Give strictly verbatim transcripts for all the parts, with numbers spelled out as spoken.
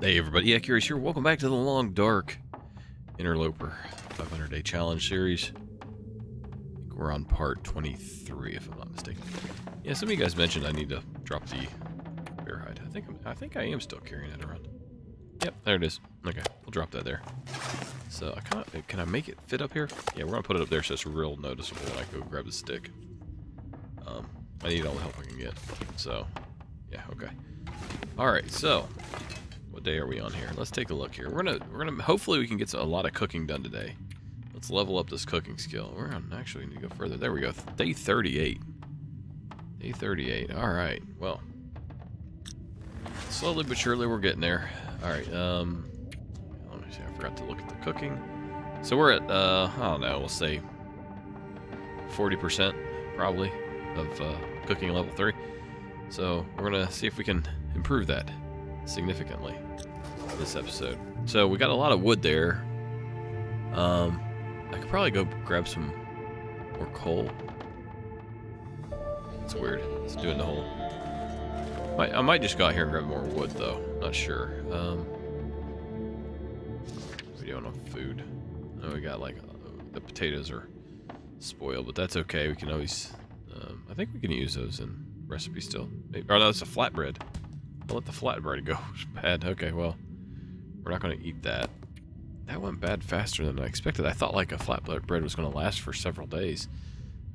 Hey everybody, yeah, Curious here. Welcome back to The Long Dark Interloper five hundred day Challenge Series. I think we're on part twenty-three, if I'm not mistaken. Yeah, some of you guys mentioned I need to drop the bear hide. I think, I'm, I think I am still carrying it around. Yep, there it is. Okay, we'll drop that there. So, I kinda, can I make it fit up here? Yeah, we're gonna put it up there so it's real noticeable when I go grab the stick. Um, I need all the help I can get. So, yeah, okay. Alright, so... what day are we on here? Let's take a look here. We're gonna, we're gonna. Hopefully, we can get a lot of cooking done today. Let's level up this cooking skill. We're on. Actually, we need to go further. There we go. Day thirty-eight. Day thirty-eight. All right. Well, slowly but surely, we're getting there. All right. Um. Let me see. I forgot to look at the cooking. So we're at. Uh. I don't know. We'll say forty percent probably of uh, cooking level three. So we're gonna see if we can improve that significantly this episode. So we got a lot of wood there. Um, I could probably go grab some more coal. It's weird. It's doing the whole. Might, I might just go out here and grab more wood though. Not sure. Um, what are we doing on food? Oh, we got like uh, the potatoes are spoiled, but that's okay. We can always. Um, I think we can use those in recipe still. Maybe, oh no, that's a flatbread. I'll let the flatbread go. It's bad. Okay, well, we're not going to eat that. That went bad faster than I expected. I thought like a flatbread was going to last for several days.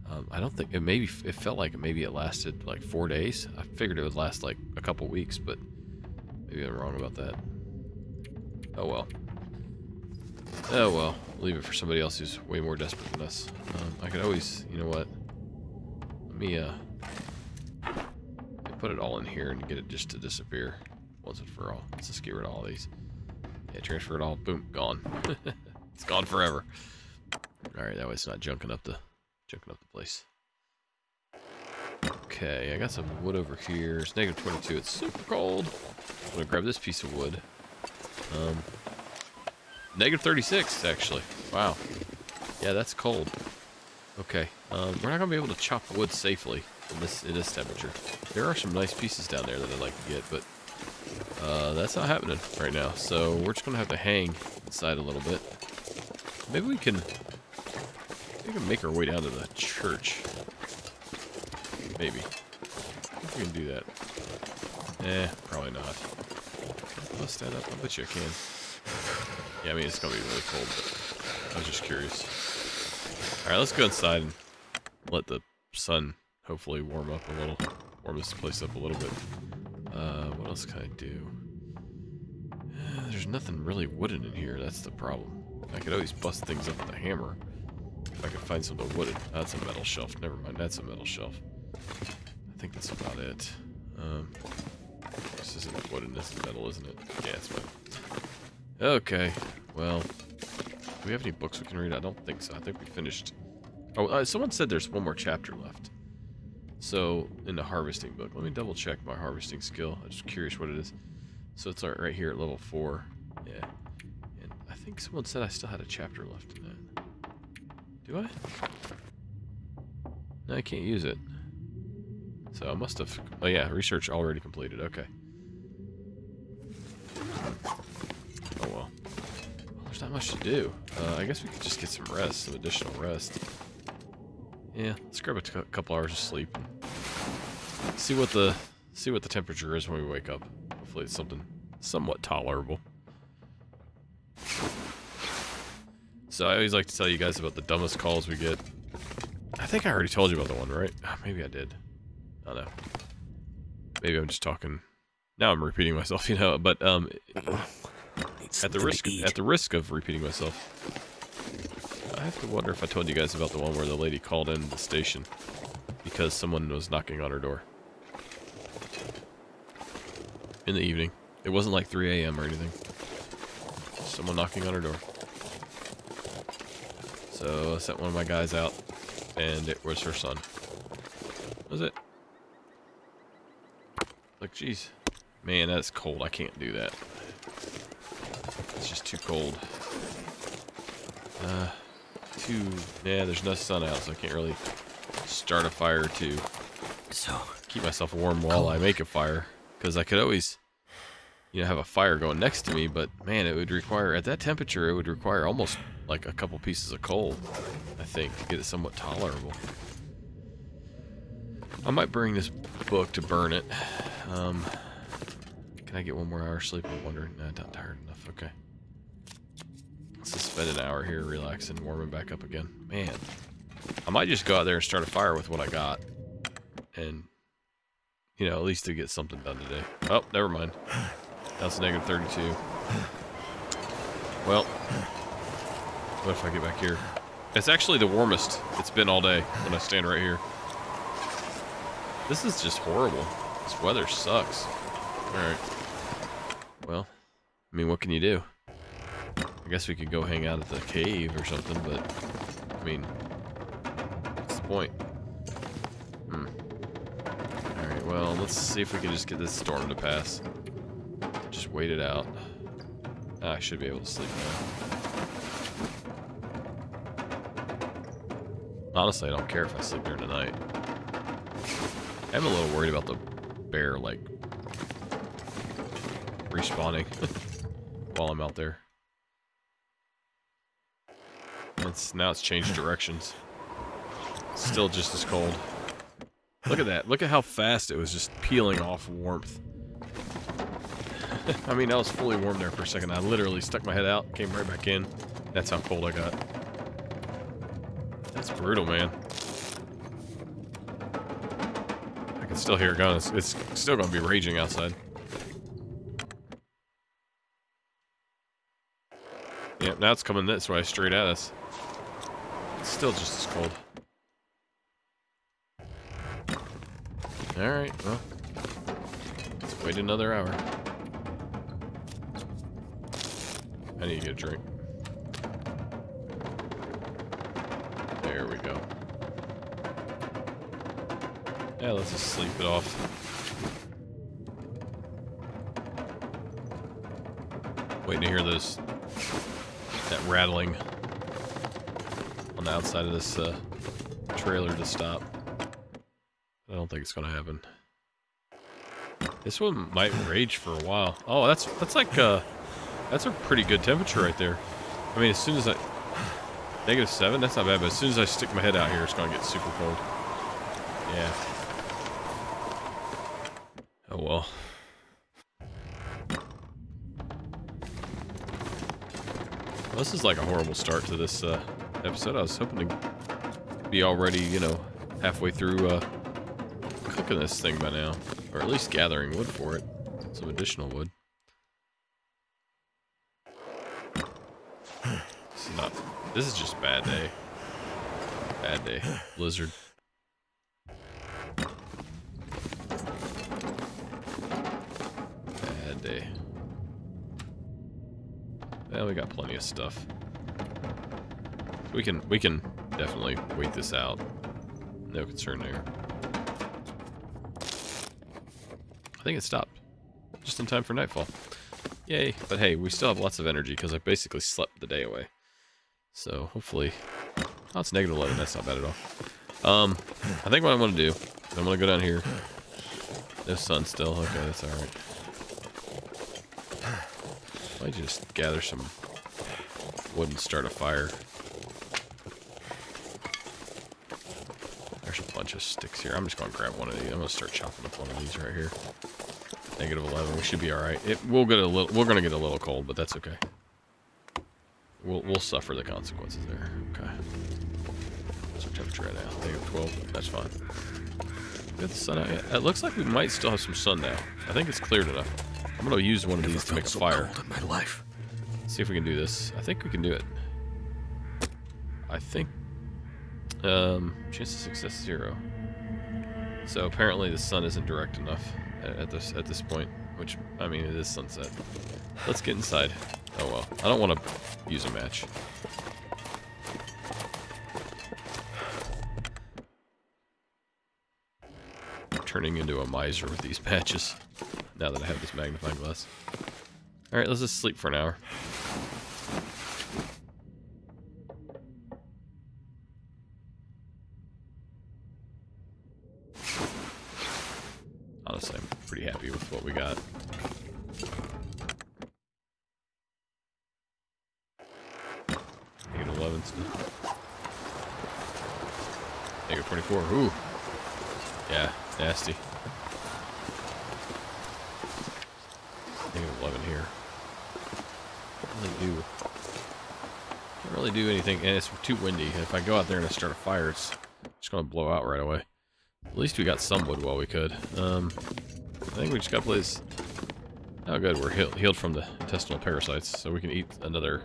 Um, I don't think it maybe it felt like maybe it lasted like four days. I figured it would last like a couple weeks, but maybe I'm wrong about that. Oh well. Oh well. Leave it for somebody else who's way more desperate than us. Um, I could always, you know what? Let me uh. put it all in here and get it just to disappear once and for all. Let's just get rid of all these. Yeah, transfer it all. Boom, gone. It's gone forever. All right, that way it's not junking up the junking up the place. Okay, I got some wood over here. It's negative twenty-two. It's super cold. I'm gonna grab this piece of wood. Um, negative thirty-six actually. Wow. Yeah, that's cold. Okay. Um, we're not gonna be able to chop wood safely in this in this temperature. There are some nice pieces down there that I'd like to get, but uh, that's not happening right now. So we're just gonna have to hang inside a little bit. Maybe we can we can make our way down to the church. Maybe we can do that. Eh, probably not. Can I bust that up? I bet you I can. Yeah, I mean it's gonna be really cold, but I was just curious. All right, let's go inside and let the sun hopefully warm up a little, warm this place up a little bit. Uh, what else can I do? Uh, there's nothing really wooden in here, that's the problem. I could always bust things up with a hammer if I could find something wooden. Oh, that's a metal shelf, never mind, that's a metal shelf. I think that's about it. Um, this isn't wooden, this is metal, isn't it? Yeah, it's metal. Okay, well, do we have any books we can read? I don't think so, I think we finished. Oh, uh, someone said there's one more chapter left. So, in the harvesting book, let me double check my harvesting skill. I'm just curious what it is. So it's right here at level four. Yeah. And I think someone said I still had a chapter left in that. Do I? No, I can't use it. So I must have... oh yeah, research already completed. Okay. Oh well. There's not much to do. Uh, I guess we could just get some rest, some additional rest. Yeah, let's grab a t couple hours of sleep. See what the see what the temperature is when we wake up. Hopefully it's something somewhat tolerable. So I always like to tell you guys about the dumbest calls we get. I think I already told you about the one, right? Maybe I did. I don't know. Maybe I'm just talking. Now I'm repeating myself, you know. But um, at the risk at the risk of repeating myself. I have to wonder if I told you guys about the one where the lady called in the station because someone was knocking on her door in the evening. It wasn't like three A M or anything. Someone knocking on her door. So I sent one of my guys out, and it was her son. That was it? Like, jeez, man, that's cold. I can't do that. It's just too cold. Uh. Too, yeah, there's no sun out, so I can't really start a fire to so, keep myself warm while cold. I make a fire. Because I could always, you know, have a fire going next to me, but man, it would require, at that temperature, it would require almost like a couple pieces of coal, I think, to get it somewhat tolerable. I might bring this book to burn it. Um, can I get one more hour sleep? I'm wondering. No, not tired enough. Okay. Let's just spend an hour here relaxing, warming back up again. Man, I might just go out there and start a fire with what I got. And, you know, at least to get something done today. Oh, never mind. That's negative thirty-two. Well, what if I get back here? It's actually the warmest it's been all day when I stand right here. This is just horrible. This weather sucks. Alright. Well, I mean, what can you do? I guess we could go hang out at the cave or something, but I mean, what's the point? Hmm. Alright, well, let's see if we can just get this storm to pass. Just wait it out. Ah, I should be able to sleep now. Honestly, I don't care if I sleep during the night. I'm a little worried about the bear, like, respawning while I'm out there. It's, now it's changed directions. Still just as cold. Look at that. Look at how fast it was just peeling off warmth. I mean, I was fully warm there for a second. I literally stuck my head out, came right back in. That's how cold I got. That's brutal, man. Still hear it going. It's, it's still going to be raging outside. Yep, now it's coming this way, straight at us. It's still just as cold. Alright, well. Let's wait another hour. I need to get a drink. There we go. Yeah, let's just sleep it off. Waiting to hear those, that rattling on the outside of this uh, trailer to stop. I don't think it's gonna happen. This one might rage for a while. Oh, that's that's like uh, that's a pretty good temperature right there. I mean, as soon as I negative seven, that's not bad. But as soon as I stick my head out here, it's gonna get super cold. Yeah. Oh well. Well, this is like a horrible start to this uh, episode. I was hoping to be already, you know, halfway through uh, cooking this thing by now. Or at least gathering wood for it. Some additional wood. This is not... This is just a bad day. Bad day. Blizzard. We got plenty of stuff. We can we can definitely wait this out. No concern there. I think it stopped just in time for nightfall. Yay! But hey, we still have lots of energy because I basically slept the day away. So hopefully, oh, it's negative eleven. That's not bad at all. Um, I think what I'm gonna do, I'm gonna go down here. There's sun still. Okay, that's all right. I just gather some wood and start a fire. There's a bunch of sticks here. I'm just going to grab one of these. I'm going to start chopping up one of these right here. negative eleven. We should be all right. It we'll get a little. We're going to get a little cold, but that's okay. We'll we'll suffer the consequences there. Okay. What's our temperature right now? negative twelve. That's fine. We got the sun out yet. It looks like we might still have some sun now. I think it's cleared enough. I'm gonna use one of these to make a fire. In my life. See if we can do this. I think we can do it. I think. Um, chance of success zero. So apparently the sun isn't direct enough at this at this point. Which I mean, it is sunset. Let's get inside. Oh well, I don't want to use a match. I'm turning into a miser with these matches. Now that I have this magnifying glass. Alright, let's just sleep for an hour. Honestly, I'm pretty happy with what we got. that's not. Negative twenty-four. Ooh. Yeah, nasty. Negative eleven here. Can't really do. Can't really do anything, and it's too windy. If I go out there and I start a fire, it's just gonna blow out right away. At least we got some wood while we could. Um, I think we just got blaze. Oh, good. We're heal healed from the intestinal parasites, so we can eat another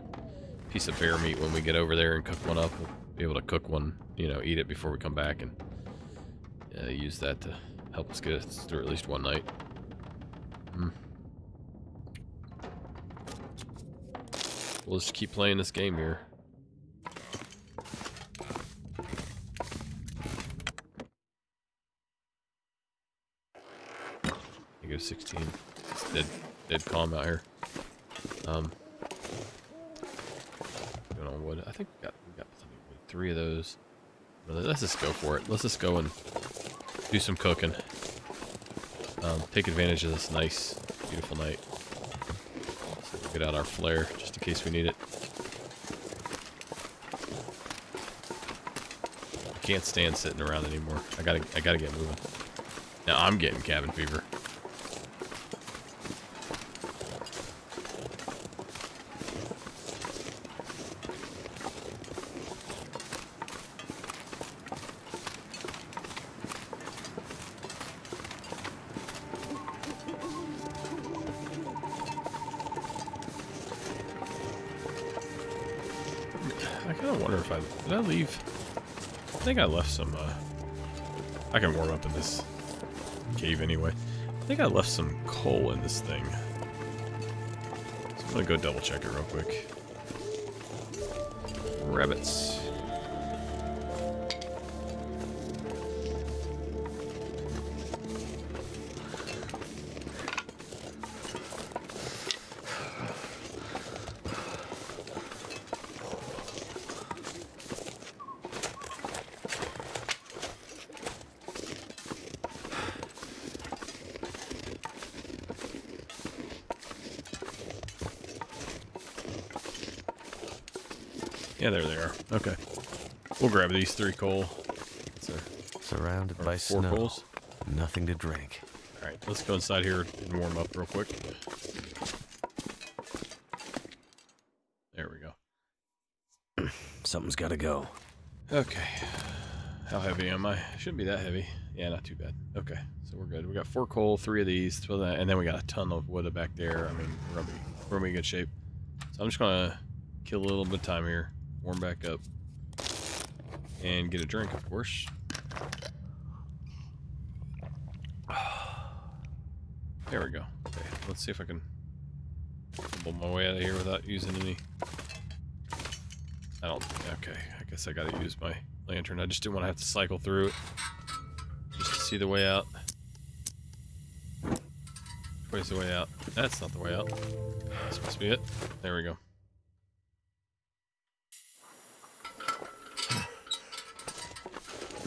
piece of bear meat when we get over there and cook one up. We'll be able to cook one, you know, eat it before we come back, and uh, use that to help us get us through at least one night. Mm. We'll just keep playing this game here. I go sixteen. It's dead, dead calm out here. Um, going on wood. I think we got, we got three of those. Let's just go for it. Let's just go and do some cooking. Um, take advantage of this nice, beautiful night. Get out our flare, just in case we need it. I can't stand sitting around anymore. I gotta, I gotta get moving. Now I'm getting cabin fever. Leave. I think I left some, uh, I can warm up in this cave anyway. I think I left some coal in this thing. So I'm gonna go double check it real quick. Rabbits. Yeah, there they are. Okay. We'll grab these three coal. So, Surrounded by four snow. Coals. Nothing to drink. Alright, let's go inside here and warm up real quick. There we go. Something's gotta go. Okay. How heavy am I? Shouldn't be that heavy. Yeah, not too bad. Okay, so we're good. We got four coal, three of these, and then we got a ton of wood back there. I mean, we're gonna be, we're gonna be in good shape. So I'm just gonna kill a little bit of time here. Warm back up and get a drink, of course. There we go. Okay, let's see if I can pull my way out of here without using any. I don't. Okay, I guess I gotta use my lantern. I just didn't want to have to cycle through it just to see the way out. Which way's the way out? That's not the way out. This must be it. There we go.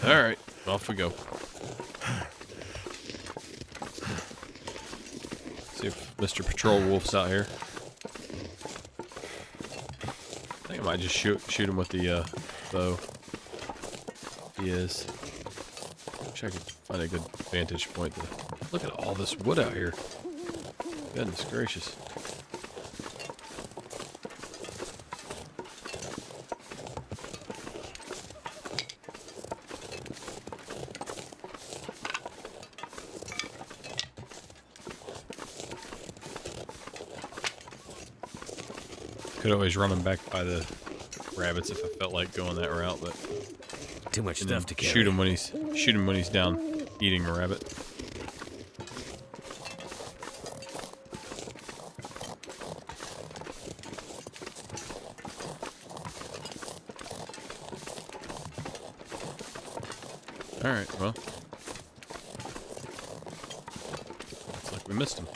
All right, off we go. See if Mister Patrol Wolf's out here. I think I might just shoot shoot him with the uh, bow. He is. Wish I could find a good vantage point. To look at all this wood out here. Goodness gracious. Could always run them back by the rabbits if I felt like going that route, but too much stuff to carry. Shoot him when he's shoot him when he's down eating a rabbit. All right, well, looks like we missed him.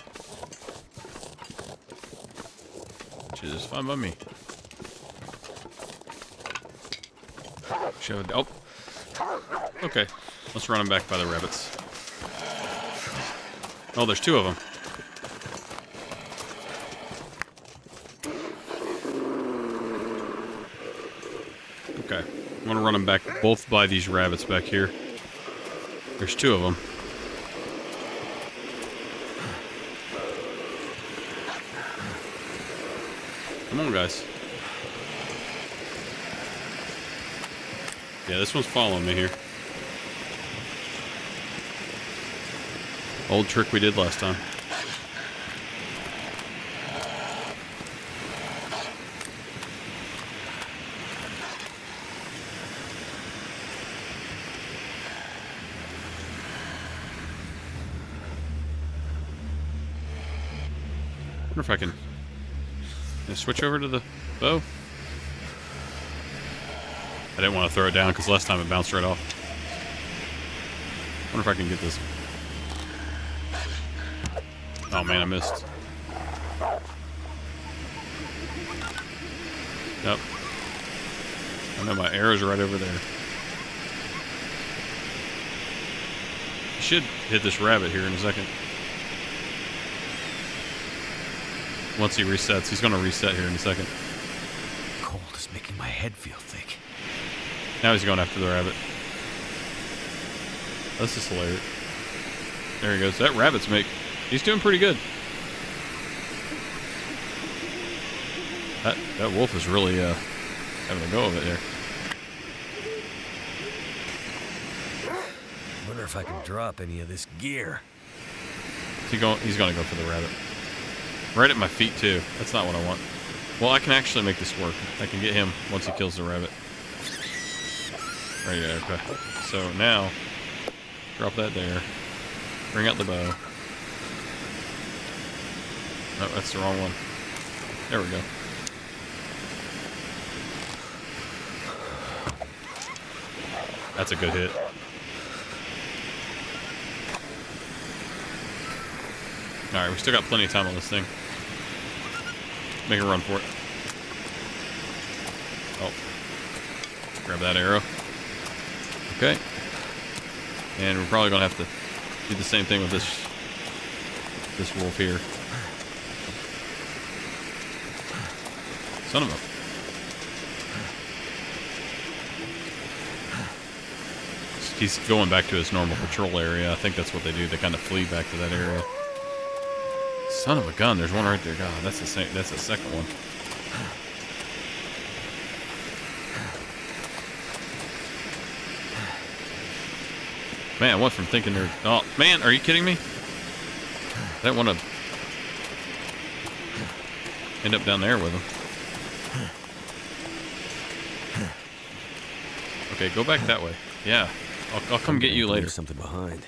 It's fine by me. Shove it. Oh. Okay. Let's run them back by the rabbits. Oh, there's two of them. Okay. I'm gonna run them back both by these rabbits back here. There's two of them. Come on, guys. Yeah, this one's following me here. Old trick we did last time. I wonder if I can, can I switch over to the bow. I didn't want to throw it down because last time it bounced right off. I wonder if I can get this. Oh man, I missed. Yep. I know my arrow's right over there. I should hit this rabbit here in a second. Once he resets, he's going to reset here in a second. Cold is making my head feel thick. Now he's going after the rabbit. This is hilarious. There he goes. That rabbit's make. He's doing pretty good. That that wolf is really uh, having a go of it here. I wonder if I can drop any of this gear. He going, he's going to go for the rabbit. Right at my feet too. That's not what I want. Well, I can actually make this work. I can get him once he kills the rabbit. Right, yeah, okay. So now, drop that there. Bring out the bow. No, oh, that's the wrong one. There we go. That's a good hit. Alright, we still got plenty of time on this thing. Make a run for it. Oh. Grab that arrow. Okay. And we're probably going to have to do the same thing with this this wolf here. Son of a... He's going back to his normal patrol area. I think that's what they do. They kind of flee back to that area. Son of a gun! There's one right there. God, that's the same. That's the second one. Man, I went from thinking they're... Oh, man, are you kidding me? I didn't want to end up down there with him. Okay, go back that way. Yeah, I'll, I'll come get you later. There's something behind.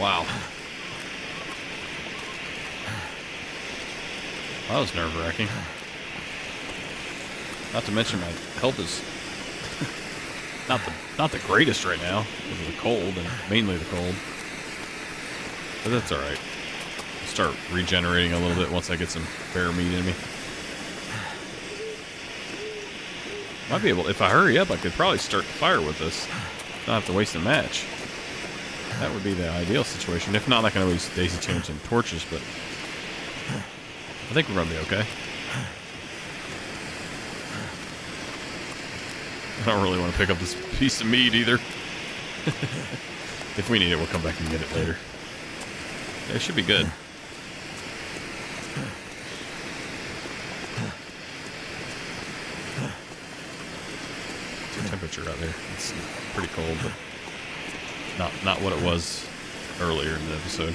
Wow. That was nerve-wracking. Not to mention my health is not the not the greatest right now because of the cold, and mainly the cold. But that's all right. I'll start regenerating a little bit once I get some bear meat in me. Might be able. If I hurry up, I could probably start the fire with this. Not have to waste a match. That would be the ideal situation. If not, I can always daisy chain some torches, but. I think we're gonna be okay. I don't really want to pick up this piece of meat either. If we need it, we'll come back and get it later. Yeah, it should be good. What's the temperature out there? It's pretty cold, but not not what it was earlier in the episode.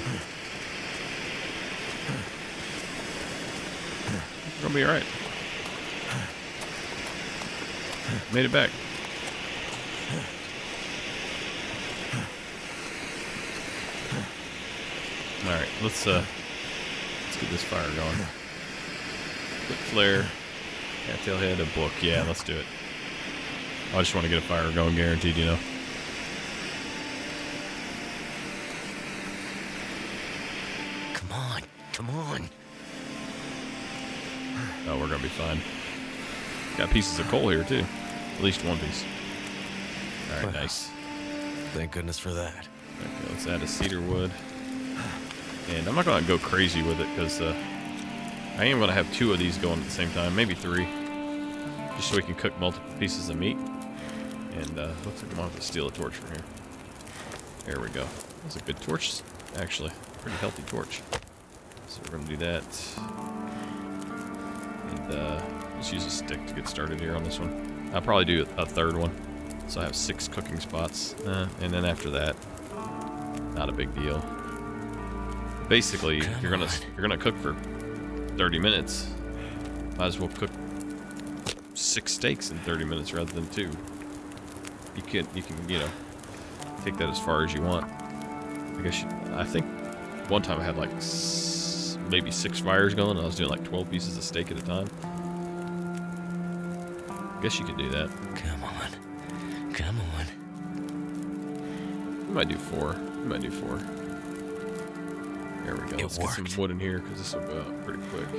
We're gonna be alright. Made it back. Alright, let's uh let's get this fire going. Quick flare, cattail head, a book. Yeah, let's do it. I just want to get a fire going, guaranteed, you know. Come on, come on. Oh, we're gonna be fine. Got pieces of coal here too, at least one piece. All right, well, nice. Thank goodness for that. Okay, let's add a cedar wood, and I'm not gonna go crazy with it because uh, I am gonna have two of these going at the same time, maybe three, just so we can cook multiple pieces of meat. And uh, looks like I'm gonna have to steal a torch from here. There we go. That's a good torch, actually. Pretty healthy torch. So we're gonna do that. And uh, just use a stick to get started here on this one. I'll probably do a third one. So I have six cooking spots. Uh, and then after that, not a big deal. Basically, Come you're gonna on. you're gonna cook for thirty minutes. Might as well cook six steaks in thirty minutes rather than two. You can you can you know take that as far as you want. I guess you, I think one time I had like s maybe six fires going. I was doing like twelve pieces of steak at a time. I guess you could do that. Come on, come on. We might do four. We might do four. There we go. It Let's worked. Get some wood in here because this will go out pretty quick.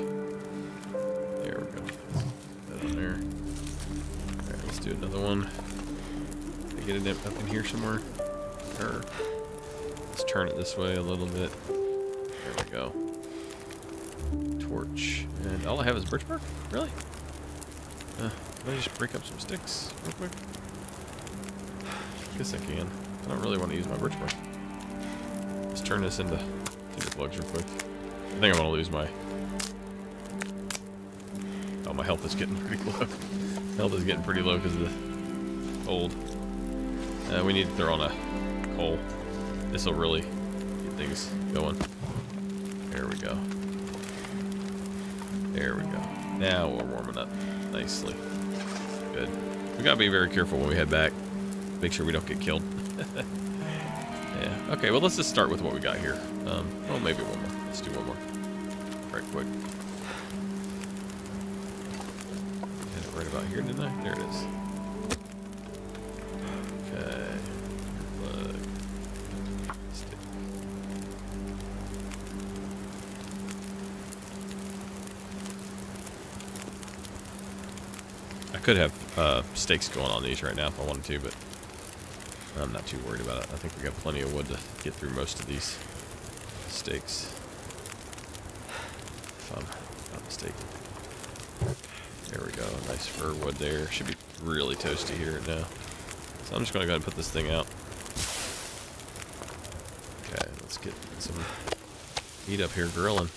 There we go. Put that on there. All right, let's do another one. Can I get it up in here somewhere? Or let's turn it this way a little bit. There we go. Torch. And all I have is birch bark? Really? Uh, can I just break up some sticks real quick? I guess I can. I don't really want to use my birch bark. Let's turn this into tinder plugs real quick. I think I'm gonna lose my. Oh, my health is getting pretty low. Health is getting pretty low because of the cold. Uh, we need to throw on a coal. This will really get things going. There we go. There we go. Now we're warming up nicely. Good. We gotta be very careful when we head back. Make sure we don't get killed. Yeah. Okay. Well, let's just start with what we got here. Um. Well, maybe one more. Let's do one more. Right quick. Right about here, didn't I? There it is. Okay. Plug. Stick. I could have uh, stakes going on these right now if I wanted to, but I'm not too worried about it. I think we got plenty of wood to get through most of these stakes. If I'm not mistaken. There we go, nice fir wood there. Should be really toasty here now. So I'm just gonna go ahead and put this thing out. Okay, let's get some heat up here grilling.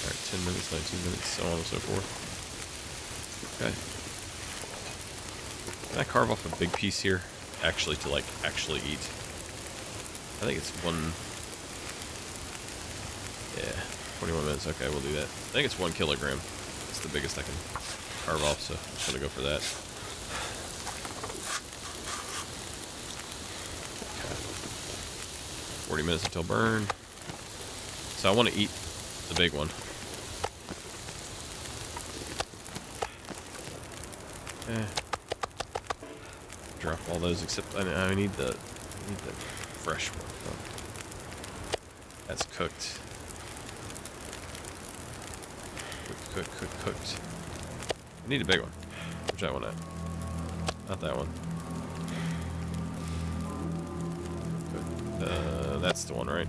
All right, ten minutes, nineteen minutes, so on and so forth. Okay. Can I carve off a big piece here? Actually, to like actually eat. I think it's one. Yeah, twenty-one minutes. Okay, we'll do that. I think it's one kilogram. It's the biggest I can carve off, so I'm just gonna go for that. Okay. forty minutes until burn. So I want to eat the big one. Yeah. Drop all those except I, I need the I need the fresh one. Oh. That's cooked. Cooked, cooked, cooked, cooked. I need a big one. Which I want to. Not that one. Cooked. Uh, that's the one, right?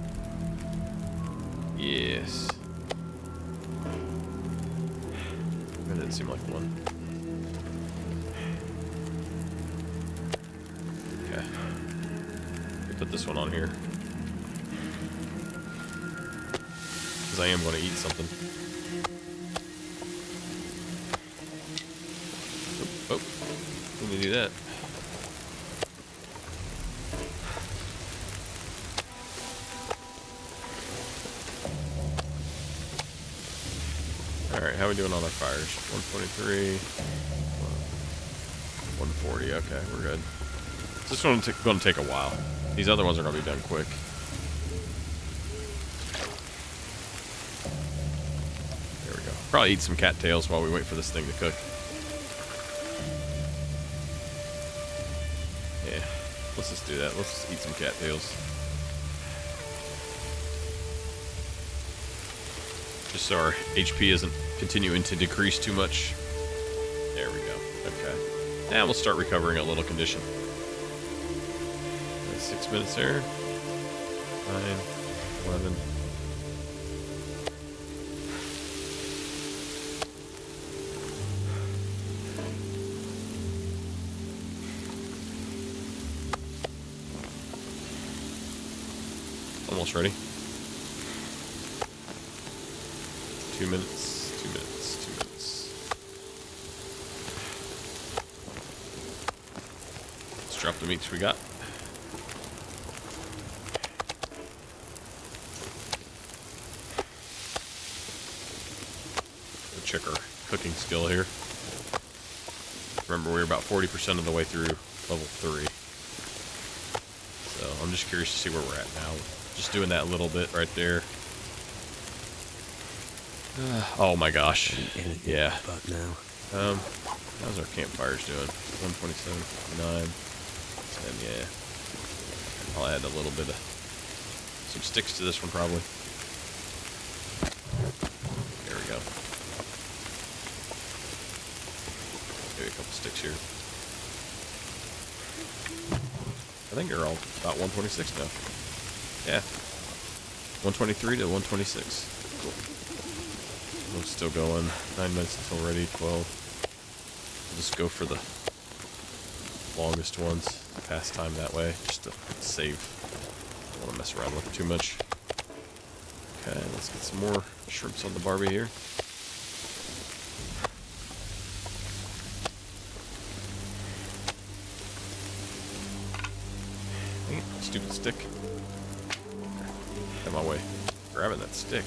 Yes. That didn't seem like the one. Put this one on here because I am going to eat something. Oh, oh. Let me do that. All right, how are we doing on our fires? one twenty-three, one forty. Okay, we're good. This one's going to take a while. These other ones are going to be done quick. There we go. Probably eat some cattails while we wait for this thing to cook. Yeah. Let's just do that. Let's just eat some cattails. Just so our H P isn't continuing to decrease too much. There we go. Okay. Now we'll start recovering a little condition. Six minutes there. nine, eleven. Almost ready. Two minutes, two minutes, two minutes. Let's drop the meats we got. We'll check our cooking skill here. Remember, we're about forty percent of the way through level three. So I'm just curious to see where we're at now. Just doing that little bit right there. Uh, oh my gosh. Yeah. But now. Um, how's our campfires doing? one twenty-seven, nine, ten, yeah. I'll add a little bit of some sticks to this one probably. There we go. Maybe a couple sticks here. I think they're all about one twenty-six now. Yeah. one twenty-three to one twenty-six. Cool. I'm still going. Nine minutes until ready. twelve. I'll just go for the longest ones. Pass time that way. Just to save. Don't want to mess around with it too much. Okay, let's get some more shrimps on the barbie here. Stupid stick. Out of my way. Grabbing that stick.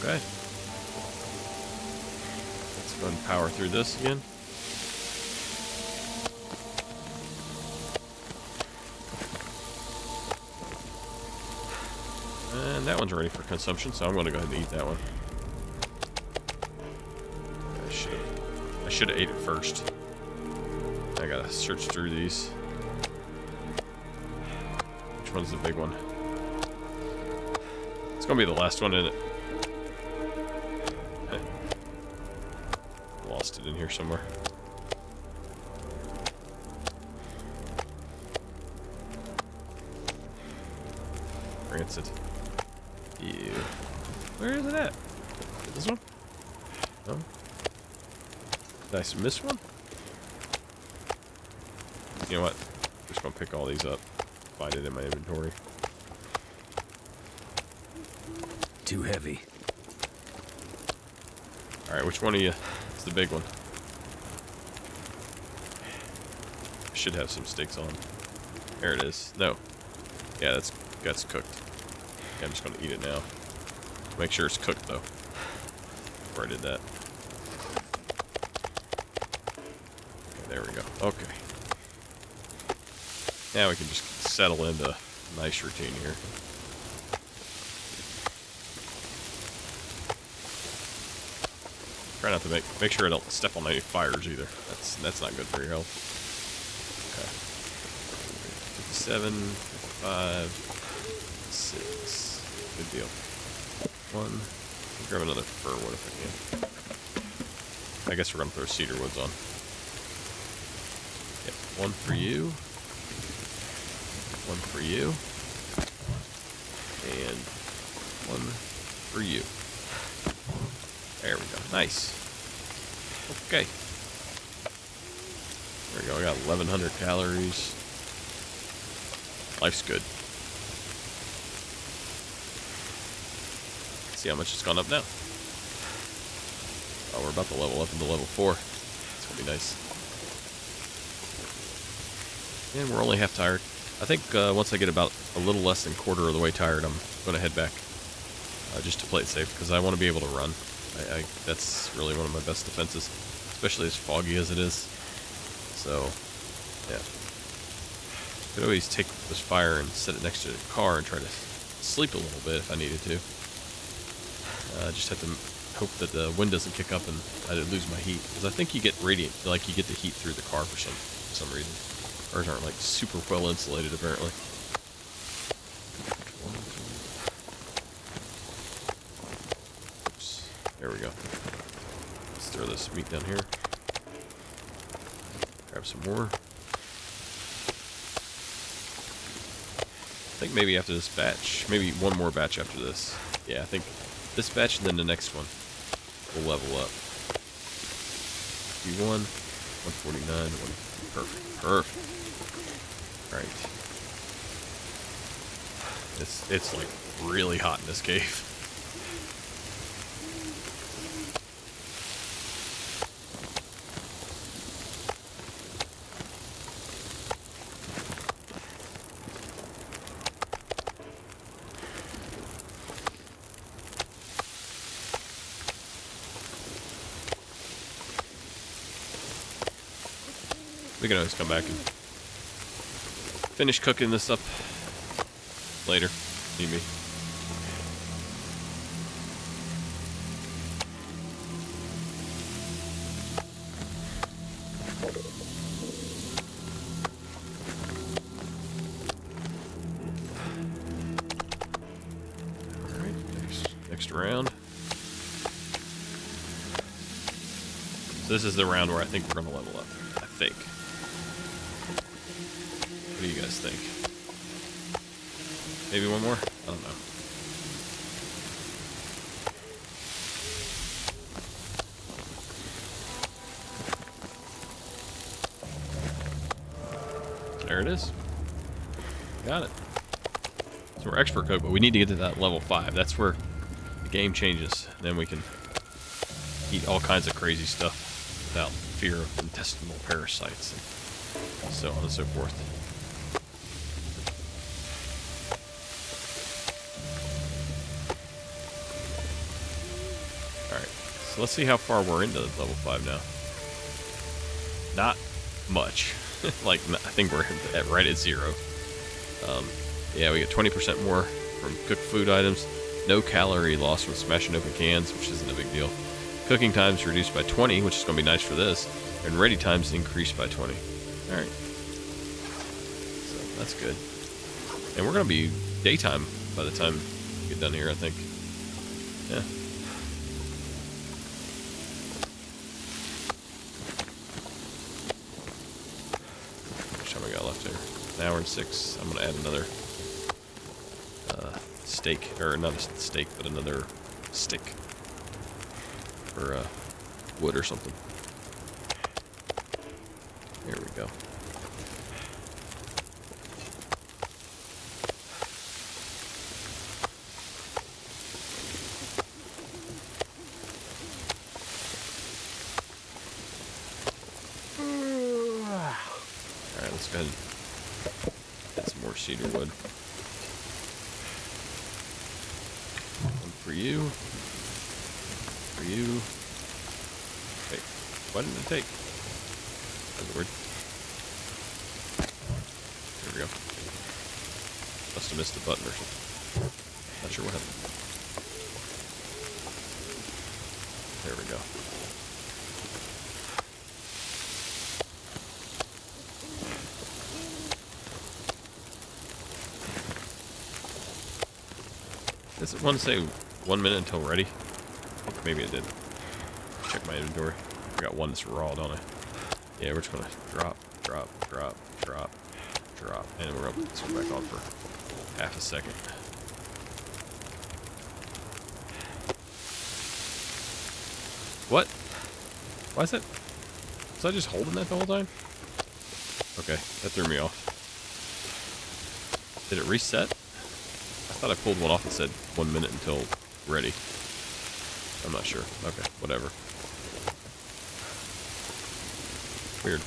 Okay. Let's go and power through this again. And that one's ready for consumption, so I'm going to go ahead and eat that one. I should have, I should have ate it first. I gotta search through these. Which one's the big one? It's gonna be the last one, isn't it? I lost it in here somewhere. Rancid. Ew. Where is it at? This one? No? Did I miss one? You know what? I'm just gonna pick all these up. Find it in my inventory. Too heavy. Alright, which one of you is the big one? I should have some sticks on. There it is. No. Yeah, that's that's cooked. Okay, I'm just gonna eat it now. Make sure it's cooked though. Before I did that. Okay, there we go. Okay. Now we can just settle into a nice routine here. Try not to make make sure I don't step on any fires either. That's that's not good for your health. Okay. Fifty-seven, five, six. Good deal. One. I'll grab another fir wood if I can. I guess we're gonna throw cedar woods on. Yep. One for you. One for you, and one for you. There we go, nice. Okay. There we go, I got eleven hundred calories. Life's good. Let's see how much it's gone up now. Oh, we're about to level up into level four. It's gonna be nice. And we're only half tired. I think uh, once I get about a little less than quarter of the way tired, I'm going to head back uh, just to play it safe, because I want to be able to run. I, I, that's really one of my best defenses, especially as foggy as it is. So, yeah. I could always take this fire and set it next to the car and try to sleep a little bit if I needed to. I uh, just have to hope that the wind doesn't kick up and I didn't lose my heat, because I think you get radiant, like you get the heat through the car for some, for some reason. Ours aren't like super well insulated apparently. Oops. There we go. Let's throw this meat down here. Grab some more. I think maybe after this batch. Maybe one more batch after this. Yeah, I think this batch and then the next one will level up. fifty-one, one forty-nine, one fifty. Perfect, perfect. Alright. It's, it's like really hot in this cave. We can always come back and finish cooking this up later. Need me. All right, next, next round. So this is the round where I think we're gonna level up. I think. What do you guys think? Maybe one more? I don't know. There it is. Got it. So we're expert cook, but we need to get to that level five. That's where the game changes. Then we can eat all kinds of crazy stuff without fear of intestinal parasites and so on and so forth. Let's see how far we're into level five now. Not much. Like, I think we're at right at zero. Um, yeah, we get twenty percent more from cooked food items. No calorie loss from smashing open cans, which isn't a big deal. Cooking times reduced by twenty, which is going to be nice for this. And ready times increased by twenty. All right. So that's good. And we're going to be daytime by the time we get done here, I think. Yeah. An hour and six. I'm going to add another uh, steak, or not a steak, but another stick or uh, wood or something. Here we go. All right, let's go ahead and more cedar wood. One for you. For you. Wait, why didn't it take? That's weird. There we go. Must have missed the button or something. Not sure what happened. There we go. Does it want to say one minute until ready? Maybe it did. Check my inventory. I got one that's raw, don't I? Yeah, we're just gonna drop, drop, drop, drop, drop, and we're gonna put this one back on for half a second. What? Why is that? Was I just holding that the whole time? Okay, that threw me off. Did it reset? I thought I pulled one off and said one minute until ready. I'm not sure. Okay, whatever. Weird.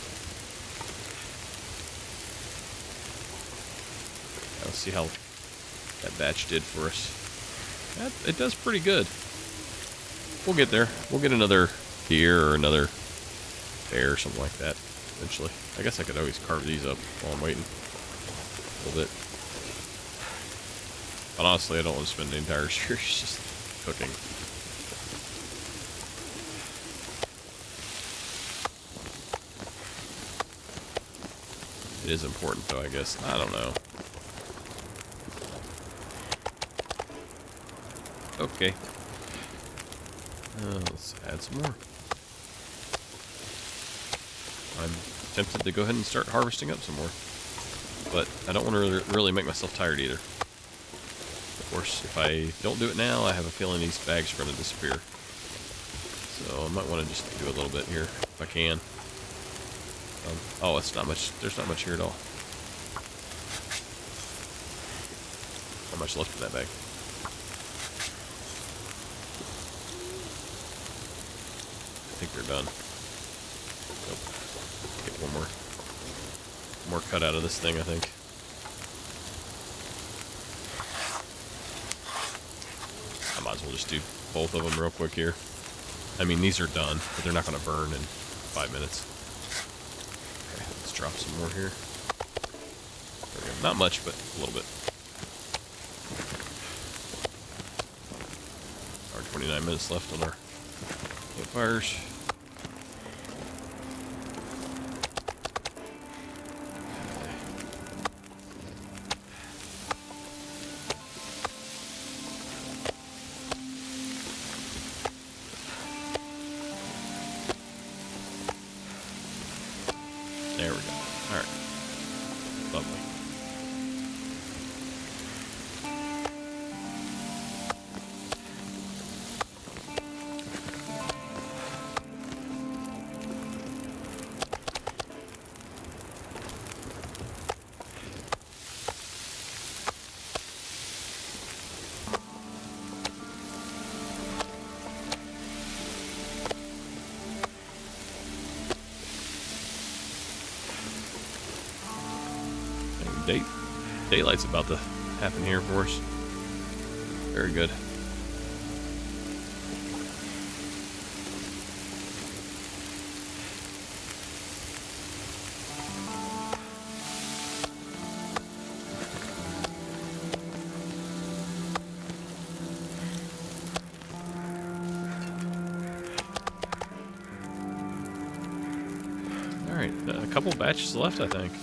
Let's see how that batch did for us. That, it does pretty good. We'll get there. We'll get another deer or another bear or something like that eventually. I guess I could always carve these up while I'm waiting a little bit. But honestly, I don't want to spend the entire series just cooking. It is important, though, I guess. I don't know. Okay. Uh, let's add some more. I'm tempted to go ahead and start harvesting up some more. but I don't want to really make myself tired either. Of course, if I don't do it now, I have a feeling these bags are going to disappear. So I might want to just do a little bit here, if I can. Um, oh, it's not much. There's not much here at all. Not much left in that bag. I think we're done. Nope. Get one more, more cut out of this thing, I think. I might as well just do both of them real quick here. I mean, these are done, but they're not going to burn in five minutes. Okay, let's drop some more here. There we go. Not much, but a little bit. Our twenty-nine minutes left on our campfires. There we go. All right. Lovely. Day, daylight's about to happen here for us. Very good. All right, a couple batches left, I think.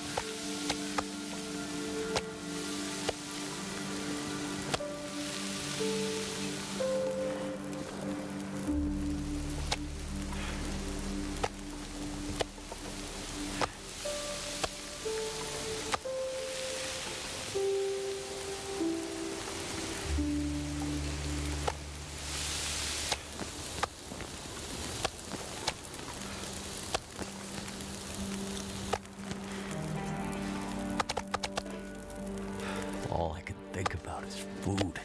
Food.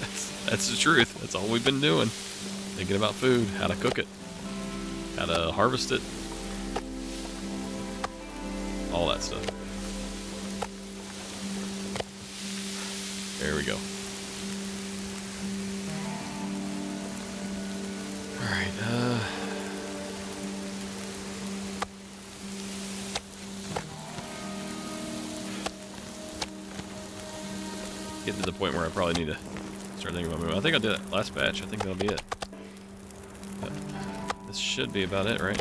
that's, that's the truth. That's all we've been doing. Thinking about food, how to cook it, how to harvest it, all that stuff. There we go. All right. Uh, Get to the point where I probably need to start thinking about moving. I think I'll do that last batch. I think that'll be it. But this should be about it, right?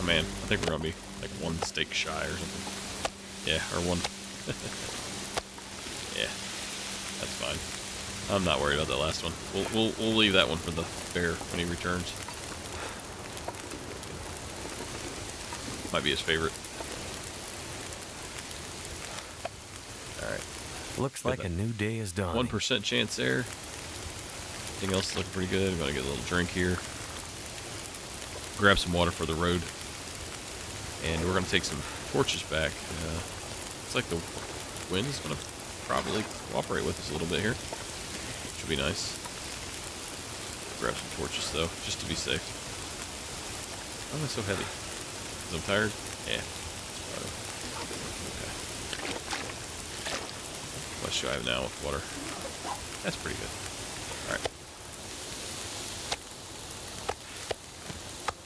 Oh man, I think we're gonna be like one steak shy or something. Yeah, or one. Yeah, that's fine. I'm not worried about that last one. We'll we'll we'll leave that one for the bear when he returns. Might be his favorite. Alright. Looks like a new day is done. one percent chance there. Everything else is looking pretty good. I'm going to get a little drink here. Grab some water for the road. And we're going to take some torches back. Uh, it's like the wind is going to probably cooperate with us a little bit here. Should be nice. Grab some torches though, just to be safe. Why am I so heavy? I'm tired? Yeah. Okay. How much do I have now with water? That's pretty good. Alright.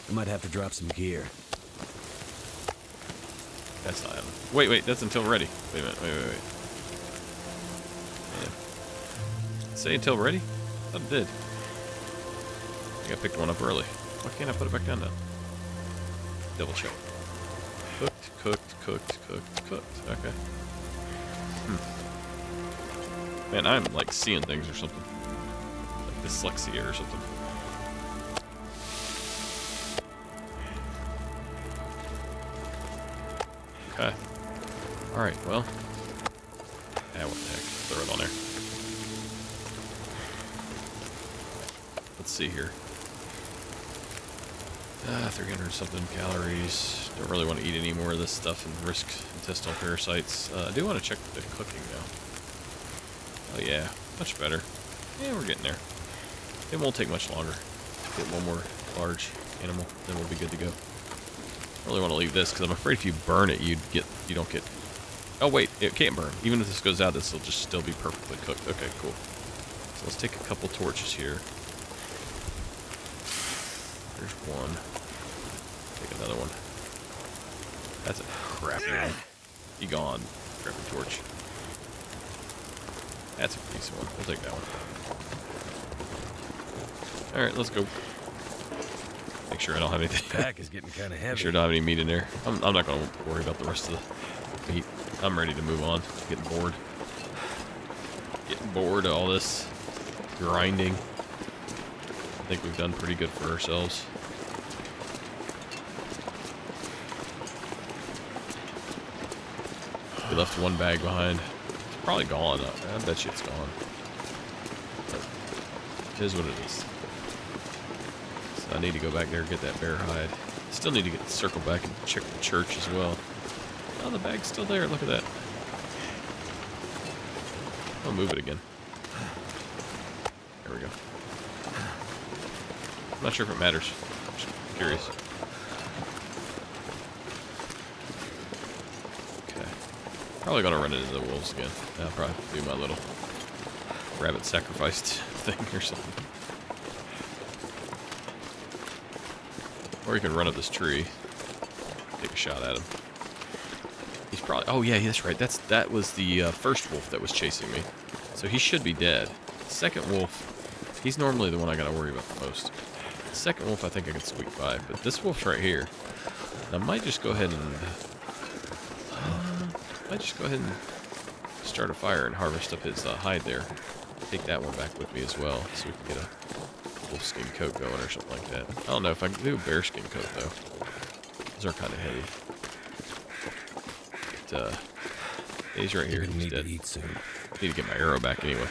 I might have to drop some gear. That's not happening. Wait, wait, that's until ready. Wait a minute, wait, wait, wait. Yeah. Say until ready? I thought it did. I think I picked one up early. Why can't I put it back down now? Double check. Cooked, cooked, cooked, cooked, cooked. Okay. Hmm. Man, I'm like seeing things or something. Like dyslexia or something. Okay. Alright, well. Ah, what the heck. Throw it on there. Let's see here. Ah, three hundred something calories. Don't really want to eat any more of this stuff and risk intestinal parasites. Uh, I do want to check the cooking, though. Oh, yeah. Much better. Yeah, we're getting there. It won't take much longer. Get one more large animal, then we'll be good to go. I really want to leave this, because I'm afraid if you burn it, you'd get, you don't get... Oh, wait, it can't burn. Even if this goes out, this will just still be perfectly cooked. Okay, cool. So let's take a couple torches here. There's one. Take another one. That's a crappy one. Be gone, crappy torch. That's a decent one. We'll take that one. Alright, let's go. Make sure I don't have anything. Pack is getting kind of heavy. Make sure I don't have any meat in there. I'm, I'm not going to worry about the rest of the meat. I'm ready to move on. Getting bored. Getting bored of all this grinding. I think we've done pretty good for ourselves. We left one bag behind. It's probably gone. I bet you it's gone. But it is what it is. So I need to go back there and get that bear hide. Still need to get the circle back and check the church as well. Oh, the bag's still there. Look at that. I'll move it again. There we go. I'm not sure if it matters. I'm just curious. Okay. Probably gonna run into the wolves again. I'll probably have to do my little rabbit sacrificed thing or something. Or you can run up this tree. Take a shot at him. He's probably... Oh, yeah, that's right. That's That was the uh, first wolf that was chasing me. So he should be dead. The second wolf... He's normally the one I gotta worry about the most. The second wolf I think I can squeak by, but this wolf's right here. I might just go ahead and uh, I might just go ahead and start a fire and harvest up his uh, hide there. Take that one back with me as well, so we can get a wolf skin coat going or something like that. I don't know if I can do a bear skin coat though. Those are kind of heavy. But, uh, he's right here. He's dead. Need to get my arrow back anyway.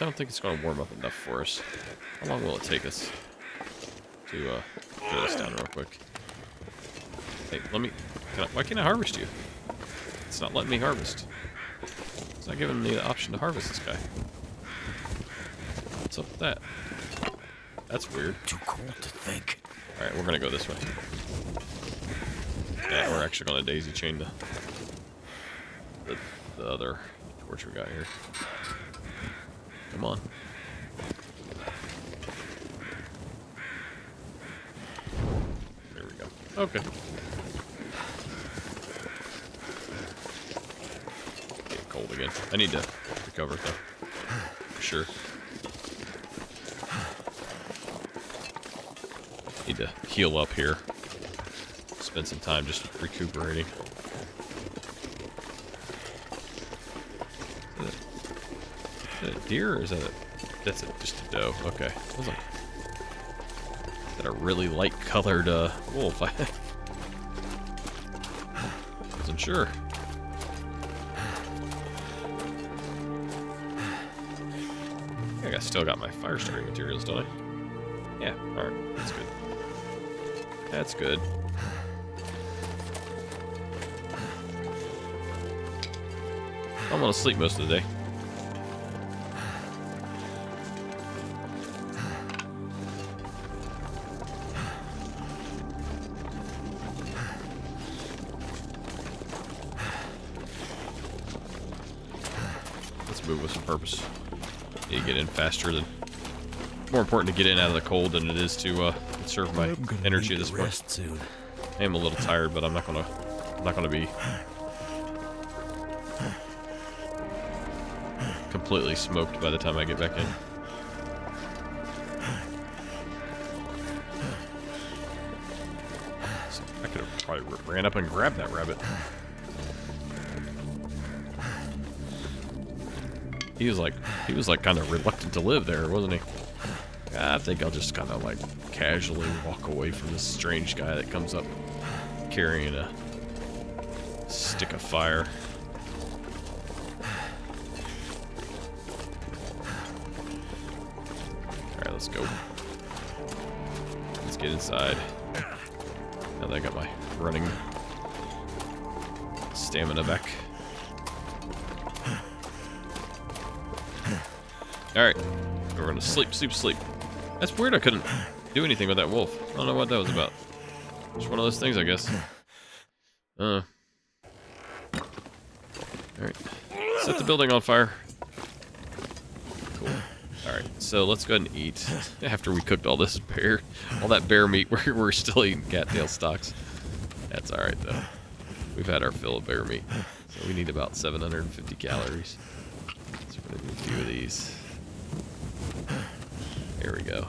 I don't think it's going to warm up enough for us. How long will it take us to uh, get this down real quick? Hey, let me... Can I, why can't I harvest you? It's not letting me harvest. It's not giving me the option to harvest this guy. What's up with that? That's weird. Too cold to think. Alright, we're going to go this way. Yeah, we're actually going to daisy chain the, the, the other torch we got here. Come on. There we go. Okay. Getting cold again. I need to recover though. For sure. Need to heal up here. Spend some time just recuperating. Is that a deer or is that a... That's a, just a doe. Okay. I was like... Is that a really light-colored uh, wolf? I wasn't sure. I think I still got my fire starting materials, don't I? Yeah. Alright. That's good. That's good. I'm gonna sleep most of the day. Purpose. You get in faster than. More important to get in out of the cold than it is to uh, conserve my energy at this point. Soon. I am a little tired, but I'm not gonna. I'm not gonna be completely smoked by the time I get back in. I ran up and grabbed that rabbit. He was like, he was like kind of reluctant to live there, wasn't he? I think I'll just kind of like casually walk away from this strange guy that comes up carrying a stick of fire. Alright, let's go. Let's get inside. Now that I got my running stamina back. Alright, we're gonna sleep, sleep, sleep. That's weird, I couldn't do anything with that wolf. I don't know what that was about. Just one of those things, I guess. Uh. Alright, set the building on fire. Cool. Alright, so let's go ahead and eat. After we cooked all this bear, all that bear meat, we're, we're still eating cattail stalks. That's alright, though. We've had our fill of bear meat. So we need about seven hundred fifty calories. So we're gonna do a few of these. There we go.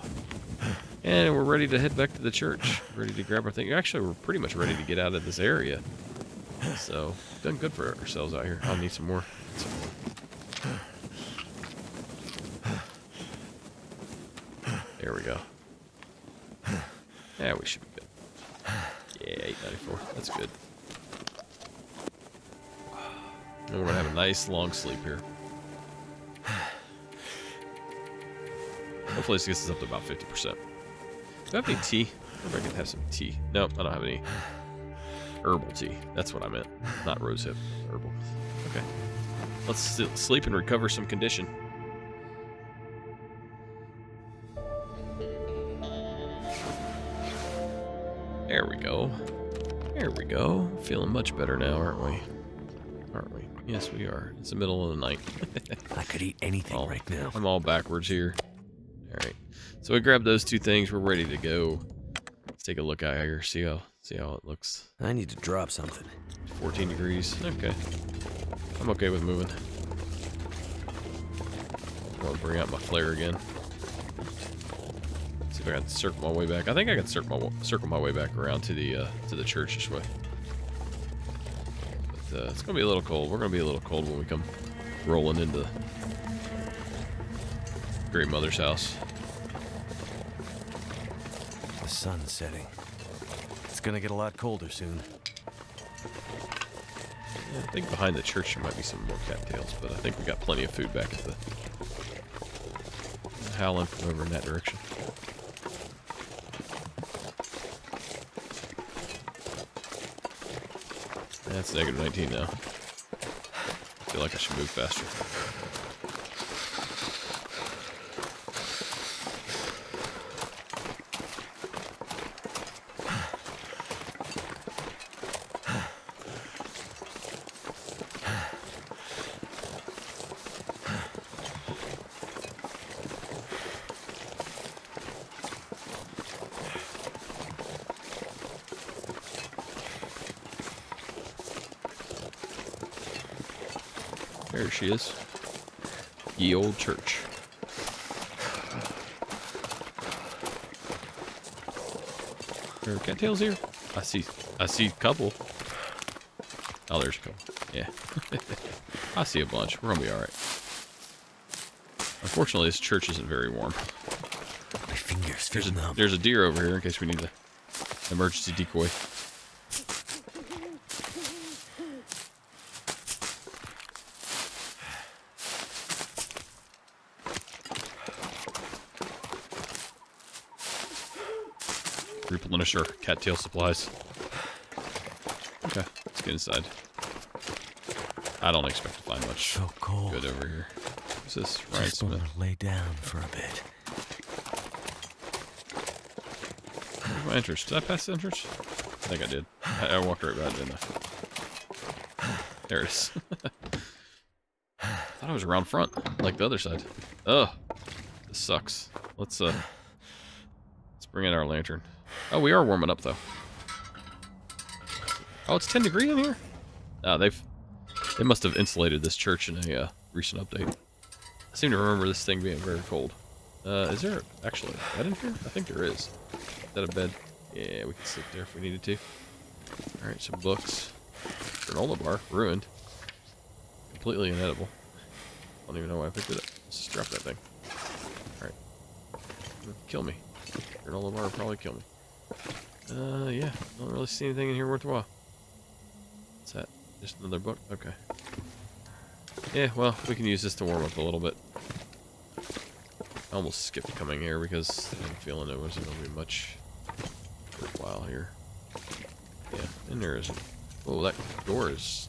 And we're ready to head back to the church. Ready to grab our thing. Actually, we're pretty much ready to get out of this area. So, done good for ourselves out here. I'll need some more. Some more. There we go. Yeah, we should be good. Yeah, eight ninety-four. That's good. And we're going to have a nice long sleep here. Hopefully this gets us up to about fifty percent. Do I have any tea? Maybe I can have some tea. No, I don't have any herbal tea. That's what I meant. Not rose hip. Herbal. Okay. Let's sleep and recover some condition. There we go. There we go. Feeling much better now, aren't we? Aren't we? Yes, we are. It's the middle of the night. I could eat anything all, right now. I'm all backwards here. Alright, so we grabbed those two things. We're ready to go. Let's take a look out here. See how see how it looks. I need to drop something. fourteen degrees. Okay. I'm okay with moving. I'm going to bring out my flare again. Let's see if I can circle my way back. I think I can circle my, circle my way back around to the uh, to the church this way. But uh, it's going to be a little cold. We're going to be a little cold when we come rolling into Great Mother's house. The sun's setting. It's gonna get a lot colder soon. Yeah, I think behind the church there might be some more cattails, but I think we got plenty of food back at the howling from over in that direction. That's negative nineteen now. I feel like I should move faster. There she is. Ye old church. There are cattails here. I see I see a couple. Oh, there's a couple. Yeah. I see a bunch. We're gonna be alright. Unfortunately this church isn't very warm. My fingers feel numb. There's a deer over here in case we need an emergency decoy. Replenish our cattail supplies. Okay, let's get inside. I don't expect to find much so cold. Good over here. What's this? Just gonna lay down for a bit. Where's my entrance? Did I pass the entrance? I think I did. I, I walked right by it, didn't I? There it is. I thought I was around front, like the other side. Ugh, this sucks. Let's uh, let's bring in our lantern. Oh, we are warming up though. Oh, it's ten degrees in here. Ah, oh, they've they must have insulated this church in a uh, recent update. I seem to remember this thing being very cold. Uh, is there actually a bed in here? I think there is. Is that a bed? Yeah, we can sleep there if we needed to. Alright, some books. Granola bar. Ruined. Completely inedible. I don't even know why I picked it up. Let's just drop that thing. Alright. Kill me. Granola bar will probably kill me. Uh, yeah. I don't really see anything in here worthwhile. What's that? Just another book? Okay. Yeah, well, we can use this to warm up a little bit. I almost skipped coming here because I'm feeling it wasn't going to be much worthwhile here. Yeah, and there isn't. Oh, that door is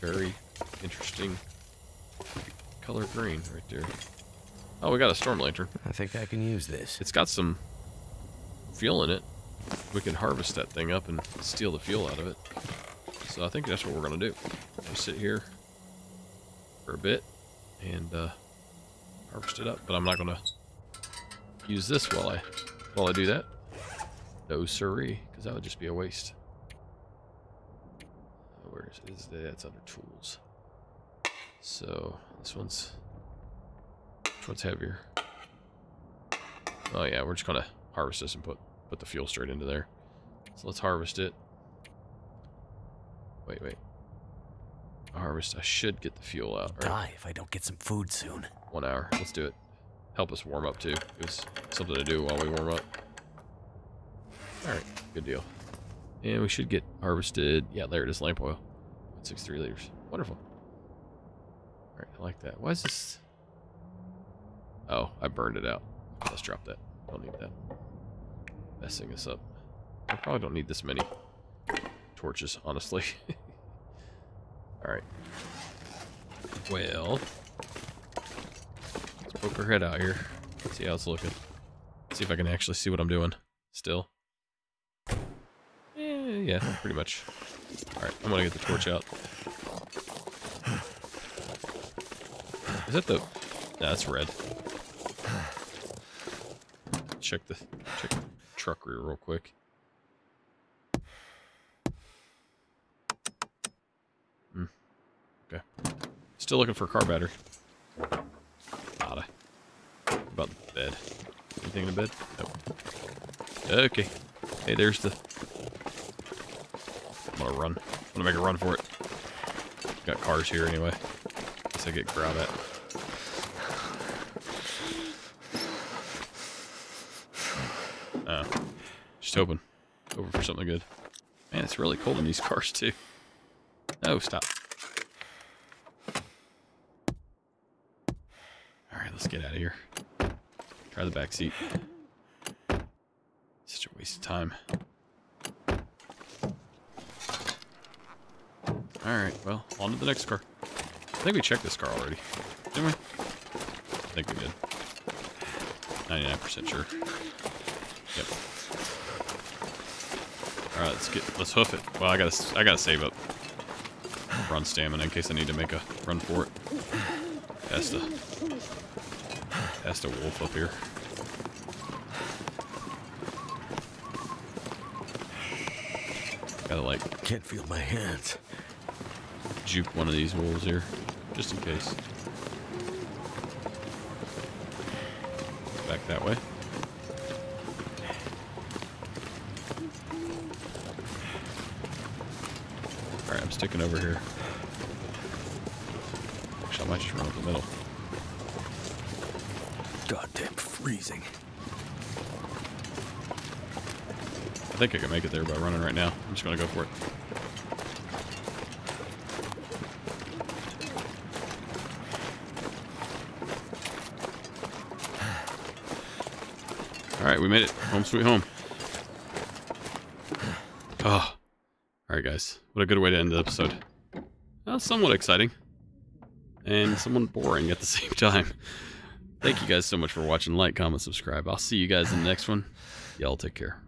very interesting. Color green right there. Oh, we got a storm lantern. I think I can use this. It's got some fuel in it. We can harvest that thing up and steal the fuel out of it. So I think that's what we're going to do. We'll sit here for a bit and uh, harvest it up. But I'm not going to use this while I while I do that. No siree, because that would just be a waste. Where is it? Is that? It's under tools. So this one's which one's heavier? Oh yeah, we're just gonna harvest this and put put the fuel straight into there. So let's harvest it. Wait, wait. Harvest. I should get the fuel out. Right? Die if I don't get some food soon. One hour. Let's do it. Help us warm up too. Give us something to do while we warm up. All right, good deal. And we should get harvested. Yeah, there it is. Lamp oil, sixty-three liters. Wonderful. All right, I like that. Why is this? Oh, I burned it out. Let's drop that. I don't need that. Messing us up. I probably don't need this many torches, honestly. All right. Well, let's poke her head out here. See how it's looking. See if I can actually see what I'm doing. Still. Yeah, pretty much. Alright, I'm gonna get the torch out. Is that the... Nah, that's red. Check the, check the truck rear real quick. Hmm. Okay. Still looking for a car battery. Nada. What about the bed? Anything in the bed? Nope. Okay. Hey, there's the... I'm gonna run. I'm gonna make a run for it. Got cars here anyway. Guess I get grabbed at. Oh. Just hoping. Over for something good. Man, it's really cold in these cars too. No, stop. Alright, let's get out of here. Try the back seat. Such a waste of time. Alright, well, on to the next car. I think we checked this car already, didn't we? I think we did. ninety-nine percent sure. Yep. Alright, let's get, let's hoof it. Well, I gotta, I gotta save up run stamina in case I need to make a run for it. That's the, that's the wolf up here. Gotta like... Can't feel my hands. Juke one of these wolves here, just in case. Back that way. Alright, I'm sticking over here. Actually, I might just run up the middle. Goddamn freezing. I think I can make it there by running right now. I'm just gonna go for it. Alright, we made it. Home sweet home. Oh. Alright, guys. What a good way to end the episode. Well, somewhat exciting. And somewhat boring at the same time. Thank you guys so much for watching. Like, comment, subscribe. I'll see you guys in the next one. Y'all take care.